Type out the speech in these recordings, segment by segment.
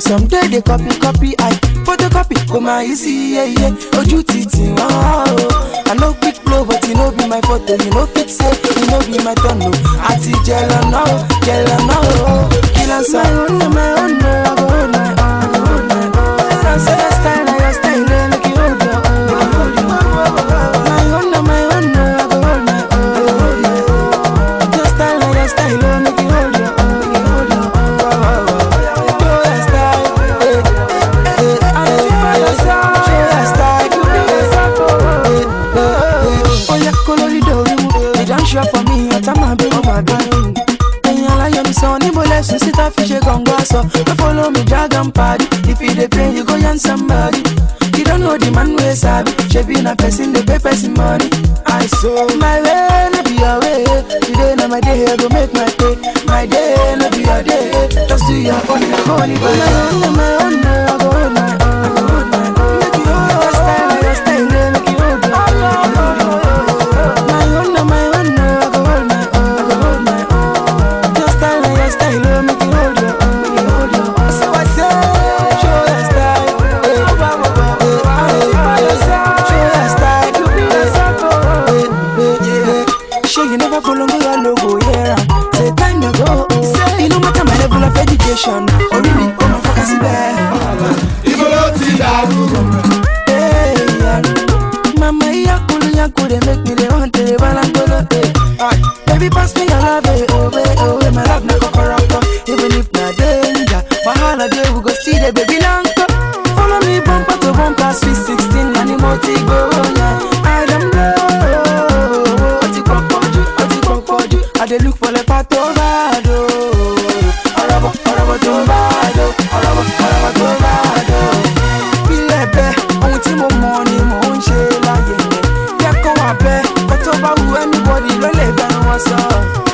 Someday they copy I photocopy come easy yeah oju titi wow I no quick blow but you know be my photo you know fit say you know be my turn no ati jello no kill us my own I say that style I style like you hold my own I go style like you hold for me, I tell my baby, my darling. When you lie on me, so ni boles, you sit up, you go so. You follow me, dragon party. If you dey play, you go yarn somebody. You don't know the man we sabi. She be na person, they pay person money. I saw my way, no be your way. Today na my day, I go make my pay. My day, no be your day. Just do your own, I go only my own, I go on my own.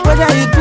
Whether you do